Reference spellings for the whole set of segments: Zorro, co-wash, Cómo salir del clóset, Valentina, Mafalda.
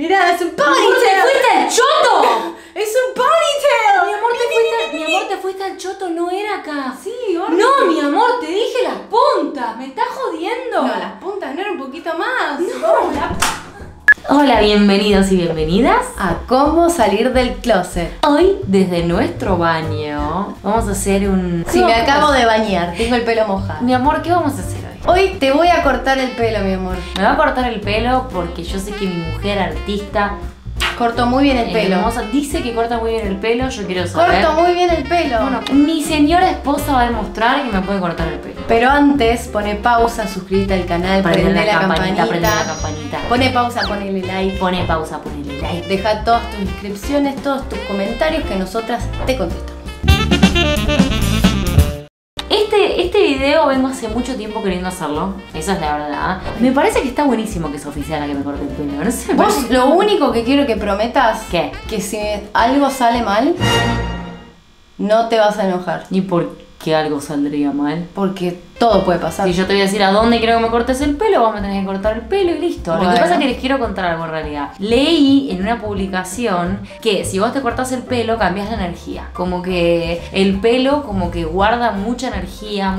Mira, es un ponytail. ¡Te fuiste al choto! ¡Es un ponytail! Mi amor, te fuiste al choto, no era acá. Sí, ahora. No, mi amor, te dije las puntas. Me estás jodiendo. No, las puntas no, era un poquito más. No, la... Hola, bienvenidos y bienvenidas a Cómo salir del clóset. Hoy, desde nuestro baño, vamos a hacer un... Sí, me acabo de bañar, tengo el pelo mojado. Mi amor, ¿qué vamos a hacer hoy? Hoy te voy a cortar el pelo, mi amor. Me va a cortar el pelo porque yo sé que mi mujer artista... Cortó muy bien el pelo. Hermosa, dice que corta muy bien el pelo, yo quiero saber. Corto muy bien el pelo. Bueno, mi señora esposa va a demostrar que me puede cortar el pelo. Pero antes, pone pausa, suscríbete al canal, prende la campanita, Pone pausa, ponele like. Deja todas tus inscripciones, todos tus comentarios que nosotras te contestamos. Este video vengo hace mucho tiempo queriendo hacerlo, esa es la verdad. Me parece que está buenísimo que es oficial a que me corte el pelo. No sé, vos lo único que quiero que prometas, ¿qué? Que si algo sale mal, no te vas a enojar. ¿Y por qué algo saldría mal? Porque todo puede pasar. Si yo te voy a decir a dónde quiero que me cortes el pelo, vos me tenés que cortar el pelo y listo. Bueno. Lo que pasa es que les quiero contar algo en realidad. Leí en una publicación que si vos te cortás el pelo, cambiás la energía. Como que el pelo como que guarda mucha energía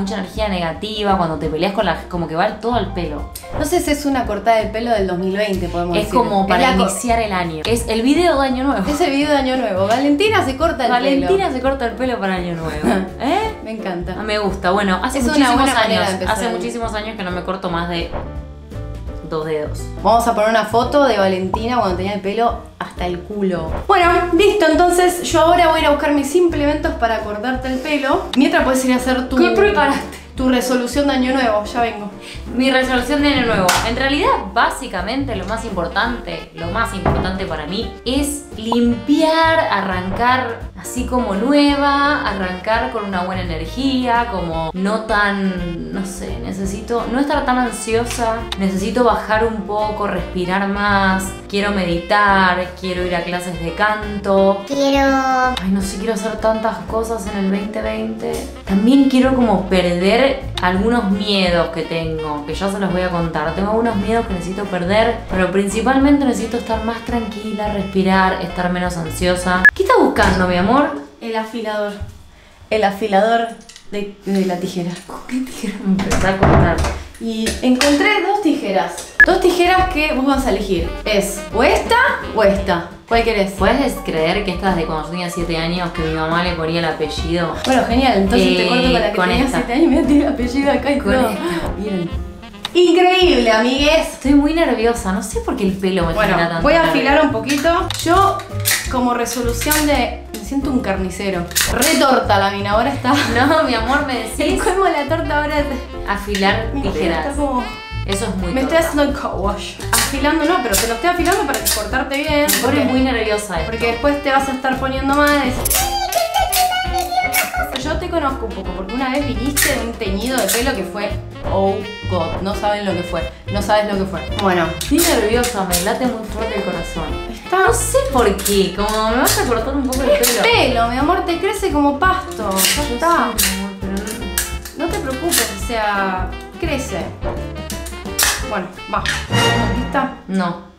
negativa. Cuando te peleas con la... como que va todo al pelo. Entonces es una cortada del pelo del 2020, podemos decir. Es como para iniciar el año. Es el video de Año Nuevo. Es el video de Año Nuevo. Valentina se corta el pelo. Valentina se corta el pelo para Año Nuevo. ¿Eh? Me encanta. Me gusta. Bueno, hace muchísimos años, hace muchísimos años que no me corto más de 2 dedos. Vamos a poner una foto de Valentina cuando tenía el pelo hasta el culo. Bueno, listo, entonces yo ahora voy a ir a buscar mis implementos para cortarte el pelo. Mientras puedes ir a hacer tu... ¿Qué preparaste? Tu resolución de Año Nuevo, ya vengo. Mi resolución de Año Nuevo. En realidad, básicamente, lo más importante para mí es limpiar, arrancar así como nueva, arrancar con una buena energía, como no tan, no sé, necesito no estar tan ansiosa, necesito bajar un poco, respirar más, quiero meditar, quiero ir a clases de canto. Ay, no sé, quiero hacer tantas cosas en el 2020. También quiero como perder algunos miedos que tengo, que ya se los voy a contar. Tengo algunos miedos que necesito perder, pero principalmente necesito estar más tranquila, respirar, estar menos ansiosa. ¿Qué estás buscando, mi amor? El afilador. El afilador de la tijera. ¿Con qué tijera me empecé a cortar? Y encontré 2 tijeras. 2 tijeras que vos vas a elegir. Es o esta o esta. ¿Cuál querés? ¿Puedes creer que esta es de cuando yo tenía 7 años que mi mamá le ponía el apellido? Bueno, genial, entonces te corto con la que tenía 7 años y me tiene el apellido acá y todo. Bien. Increíble, amigues. Estoy muy nerviosa, no sé por qué el pelo me tira tanto. Voy a afilar un poquito. Yo, como resolución de... Me siento un carnicero. Re torta la mina, ahora está. No, mi amor, me decís. ¿Cómo la torta ahora? Afilar tijeras. Está como... Eso es muy... Me estoy haciendo el co-wash. Afilando no, pero te lo estoy afilando para cortarte bien. Me pone muy nerviosa esto. Porque después te vas a estar poniendo más... Yo te conozco un poco, porque una vez viniste de un teñido de pelo que fue... Oh God, no saben lo que fue. No sabes lo que fue. Bueno, estoy nerviosa, me late muy fuerte el corazón. Está... No sé por qué, como me vas a cortar un poco el pelo. Mi amor, te crece como pasto. Ya está. Sí, mi amor, pero... No te preocupes, o sea... Crece. Bueno, va. ¿Lista? No.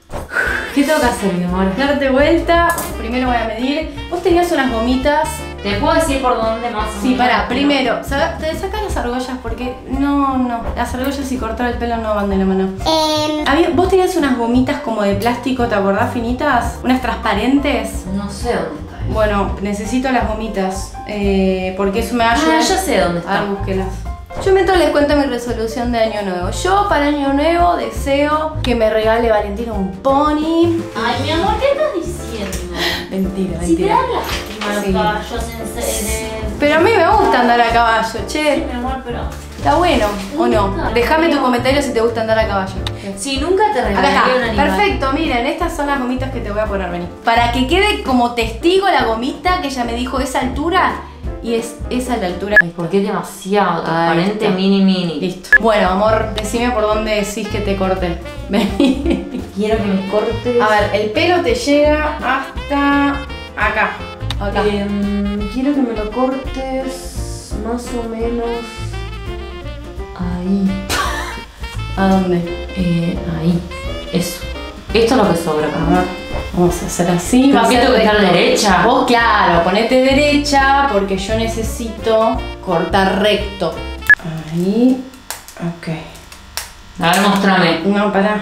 ¿Qué tengo que hacer, mi amor? Darte vuelta. Primero voy a medir. Vos tenías unas gomitas. ¿Te puedo decir por dónde más? Sí, pará. Primero, te sacas las argollas porque... No. Las argollas y cortar el pelo no van de la mano. Vos tenías unas gomitas como de plástico, ¿te acordás? Finitas. Unas transparentes. No sé dónde está. Bueno, necesito las gomitas. Porque eso me ayuda. Ah, ya sé dónde está. A ver, búsquelas. Yo mientras les cuento mi resolución de Año Nuevo. Yo para Año Nuevo deseo que me regale Valentina un pony. Ay, mi amor, ¿qué estás diciendo? Mentira, mentira. Si te das caballos en... Pero a mí me gusta andar a caballo, che. Sí, mi amor, pero... ¿Está bueno o no? Déjame tu comentario si te gusta andar a caballo. Si nunca te regalé un animal. Perfecto, miren, estas son las gomitas que te voy a poner, vení. Para que quede como testigo la gomita que ella me dijo, esa altura... Y es esa la altura. Ay, porque es demasiado transparente, mini. Listo. Bueno, amor, decime por dónde decís que te corte. Vení. Quiero que me cortes. A ver, el pelo te llega hasta acá. Quiero que me lo cortes más o menos ahí. ¿A dónde? Ahí. Eso. Esto es lo que sobra, ¿verdad? Vamos a hacer así. Más bien tengo que estar derecha. Vos, claro, ponete derecha porque yo necesito cortar recto. Ahí. Ok. A ver, mostrame. No, pará.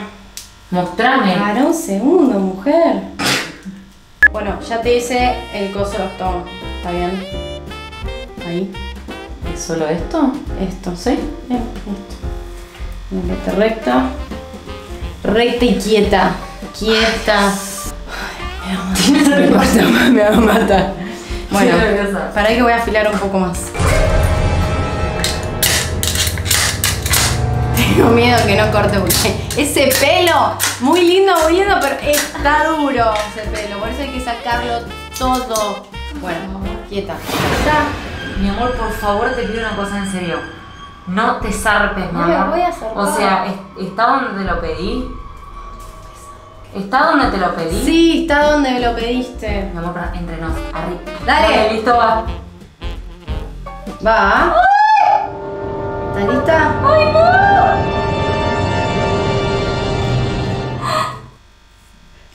Mostrame. Pará un segundo, mujer. Bueno, ya te hice el coso de octavo. ¿Está bien? Ahí. ¿Es solo esto? Esto, ¿sí? Bien, listo. Me meto recta. Recta y quieta. Quieta. Ay, me va a matar. Bueno, para que voy a afilar un poco más. Tengo miedo que no corte porque ese pelo, muy lindo, pero está duro ese pelo. Por eso hay que sacarlo todo. Bueno, quieta. Mi amor, por favor, te pido una cosa en serio. No te zarpes, mamá. No voy a zarpar. O sea, ¿está donde te lo pedí? ¿Está donde te lo pedí? Sí, está donde me lo pediste. Mi amor, entre nos. Arriba. Dale. Listo, va. Va. ¿Estás lista? ¡Ay, no!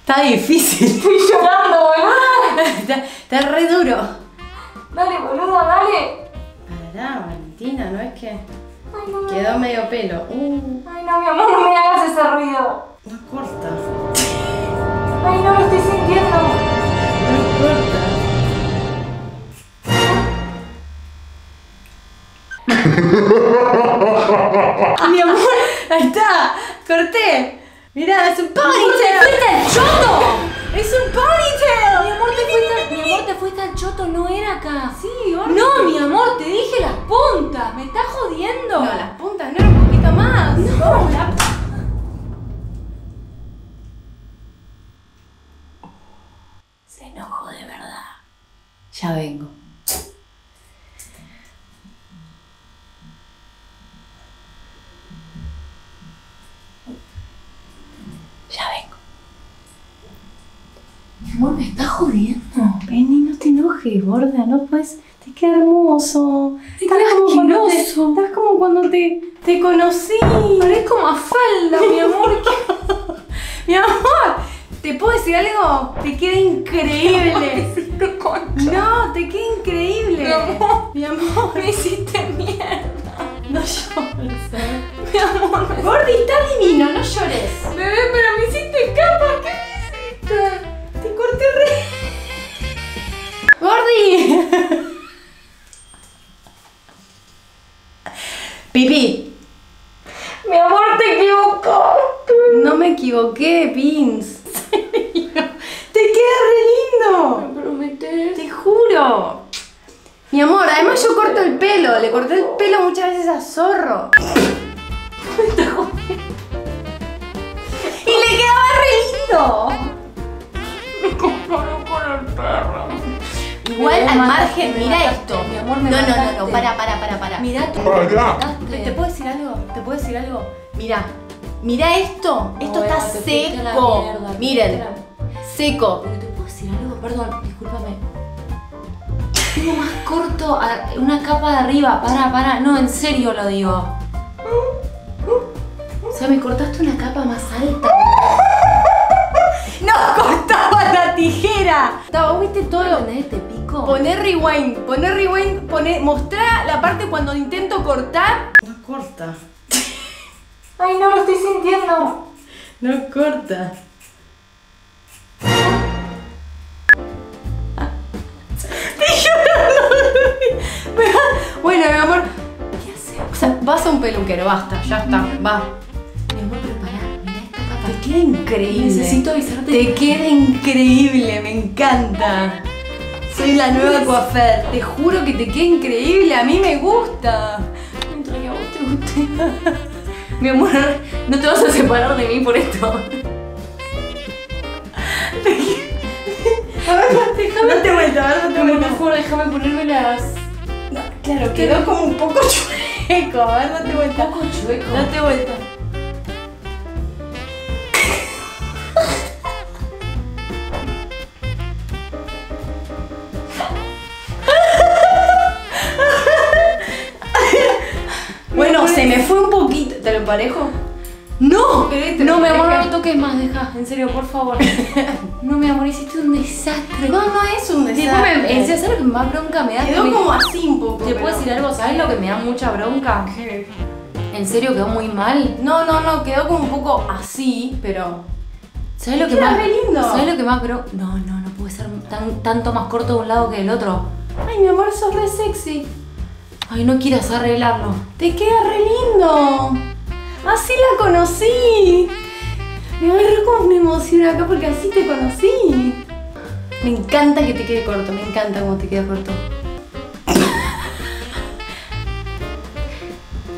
Está difícil. Estoy llorando, boludo. Está re duro. Dale, boludo, dale. Pará, Valentina, ¿no es que? Ay, no, quedó no. Medio pelo. Ay, no, mi amor, no me hagas ese ruido. No cortas. Ay, no, lo estoy sintiendo. No cortas. Mi amor, ahí está. Corté. Mirá, es un ponytail. ¡Te fuiste al choto! ¡Es un ponytail! Mi amor, te fuiste al choto, no era acá. Sí, ahora. No, mi amor, te dije las puntas. ¿Me estás jodiendo? No, las puntas no, era un poquito más. No, la punta. Se enojó de verdad. Ya vengo. Ya vengo. Mi amor, me está jodiendo. Penny, no te enojes, gorda. No puedes. Te queda hermoso. Te queda asqueroso. Estás como cuando te conocí. Parezco más falda, mi amor. Mi amor. ¿Te puedo decir algo? Te queda increíble. No, te queda increíble. Mi amor, me hiciste mierda. No llores. Mi amor, Gordi, está divino, no llores. Bebé, pero me hiciste capa, ¿qué me hiciste? Te corté re. Gordi. Pipi. Mi amor, te equivocó. No me equivoqué, Pins. ¡Te queda re lindo! ¿Me prometes? ¡Te juro! Mi amor, además yo corto el pelo. Le corté el pelo muchas veces a Zorro. Me está jodiendo. ¡Y le quedaba re lindo! Me comparo con el perro. Igual al margen, mira esto. Mi amor, me mataste. No, para. Mirá tú. ¿Te puedo decir algo? Mirá. Mirá esto, esto está seco. Miren, seco. Pero te puedo decir algo, perdón, discúlpame. Tengo más corto una capa de arriba. Pará, no, en serio lo digo. O sea, me cortaste una capa más alta. ¡No cortaba la tijera! ¿Vos viste todo lo que te pico? Poné rewind, mostrá la parte cuando intento cortar. No corta. Ay, no, lo estoy sintiendo. No corta. Estoy llorando. Bueno, mi amor, ¿qué hacemos? O sea, vas a un peluquero, basta, ya está, va. Mi amor, prepará, mirá esta capa. Te queda increíble. Necesito avisarte. Te queda increíble, me encanta. Soy la nueva coafer. Te juro que te queda increíble, a mí me gusta. Mientras que a vos te guste. Mi amor, no te vas a separar de mí por esto. A ver, déjame. Date vuelta. Por favor, déjame ponerme las. No, claro, quedó como un poco chueco. A ver, date vuelta. Un poco chueco. Date vuelta. Bueno, se me fue un poquito. ¿Te lo emparejo? ¡No! No, mi amor, no me toques más, deja. En serio, por favor. No, mi amor, hiciste un desastre. No, no es un desastre. En serio, ¿sabes lo que más bronca me da? Quedó como así un poco. ¿Te puedo decir algo? ¿Sabes lo que me da mucha bronca? ¿Qué? ¿En serio quedó muy mal? No, no, no, quedó como un poco así, pero... ¿Sabes lo que más? Lindo. ¿Sabes lo que más? Pero... No, no, no puede ser tanto más corto de un lado que del otro. Ay, mi amor, sos re sexy. Ay, no quieras arreglarlo. Te queda re lindo. Así la conocí. Me agarró como me emociona acá porque así te conocí. Me encanta que te quede corto, me encanta cómo te queda corto.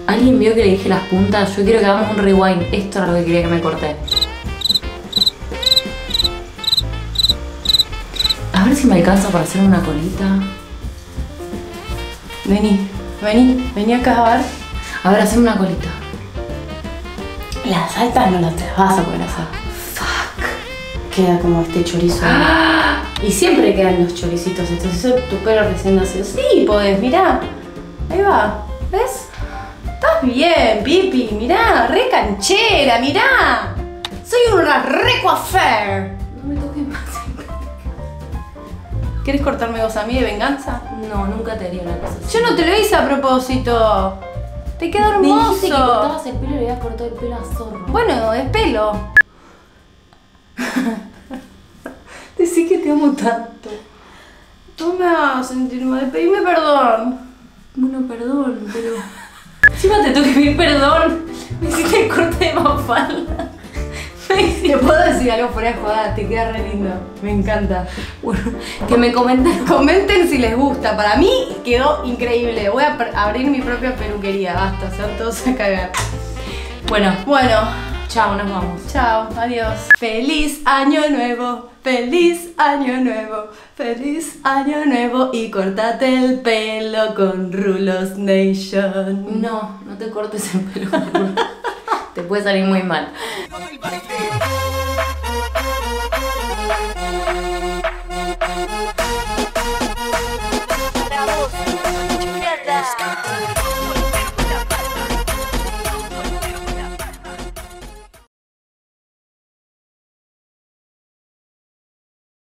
Alguien vio que le dije las puntas. Yo quiero que hagamos un rewind. Esto era lo que quería que me corté. A ver si me alcanza para hacer una colita. Vení, vení, vení acá a ver. A ver, haceme una colita. Las altas no las vas a poder hacer. Fuck. Queda como este chorizo. ¡Ah! Y siempre quedan los choricitos. Entonces eso, tu pelo recién nacido. Sí, podés, mirá. Ahí va, ¿ves? Estás bien, Pipi, mirá, re canchera, mirá. Soy una re coiffeur. No me toques más. ¿Quieres cortarme vos a mí de venganza? No, nunca te haría una cosa así. Yo no te lo hice a propósito. Te queda hermoso. Me dijiste que cortabas el pelo y le habías cortado el pelo a Zorro. Bueno, es pelo. Decí que te amo tanto. No me hagas sentir mal. Pedime perdón. Bueno, perdón, pero... Encima te toqué mi perdón. Me hiciste el corte de mafalda. Te puedo decir algo fuera de jugada, te queda re lindo. Me encanta. Bueno, que me comenten. Comenten si les gusta. Para mí quedó increíble. Voy a abrir mi propia peluquería. Basta, se van todos a cagar. Bueno, bueno. Chao, nos vamos. Chao, adiós. Feliz año nuevo. Feliz año nuevo. Feliz año nuevo. Y cortate el pelo con Rulos Nation. No, no te cortes el pelo. Te puede salir muy mal.